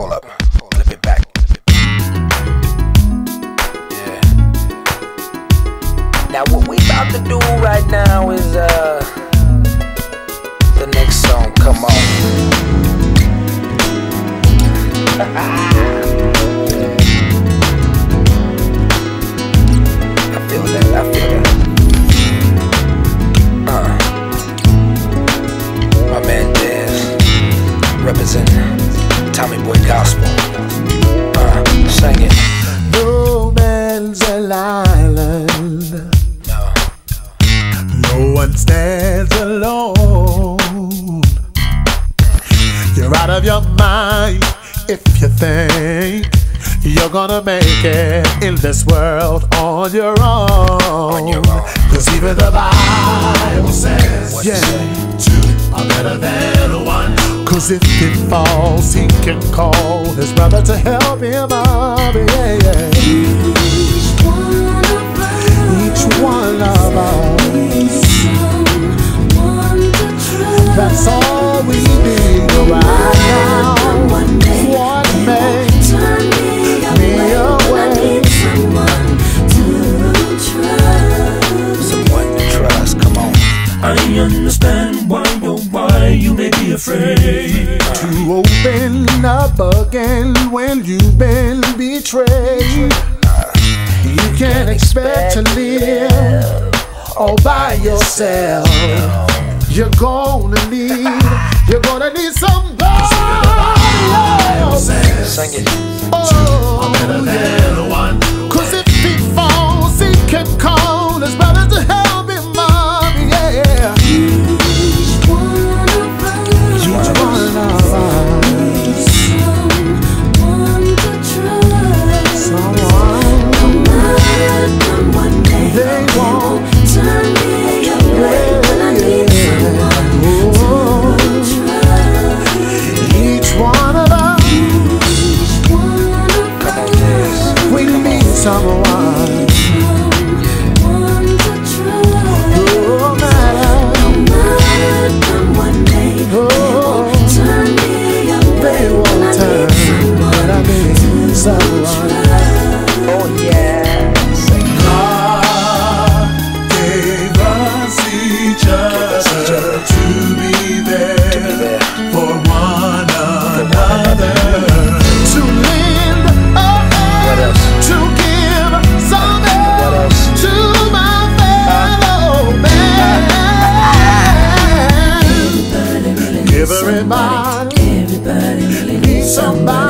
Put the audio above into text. hold up, flip it back. Yeah. Now what we about to do right now is the next song, come on. Tommy Boy Gospel, sing it. No man's an island. No, no one stands alone. You're out of your mind if you think you're gonna make it in this world on your own. Cause even the Bible says, yeah, two are better than one. Cause if it falls, he can call his brother to help him up. Yeah, yeah. Each one of us, that's all we need right now. One makes me away. Someone to trust, come on. I understand why you're you may be afraid to open up again when you've been betrayed. You can't expect to live all by yourself. You're gonna need, somebody else. Sing it. Oh, better than one. Cause if he falls, he can call his brother to help him up. Yeah. Everybody needs somebody.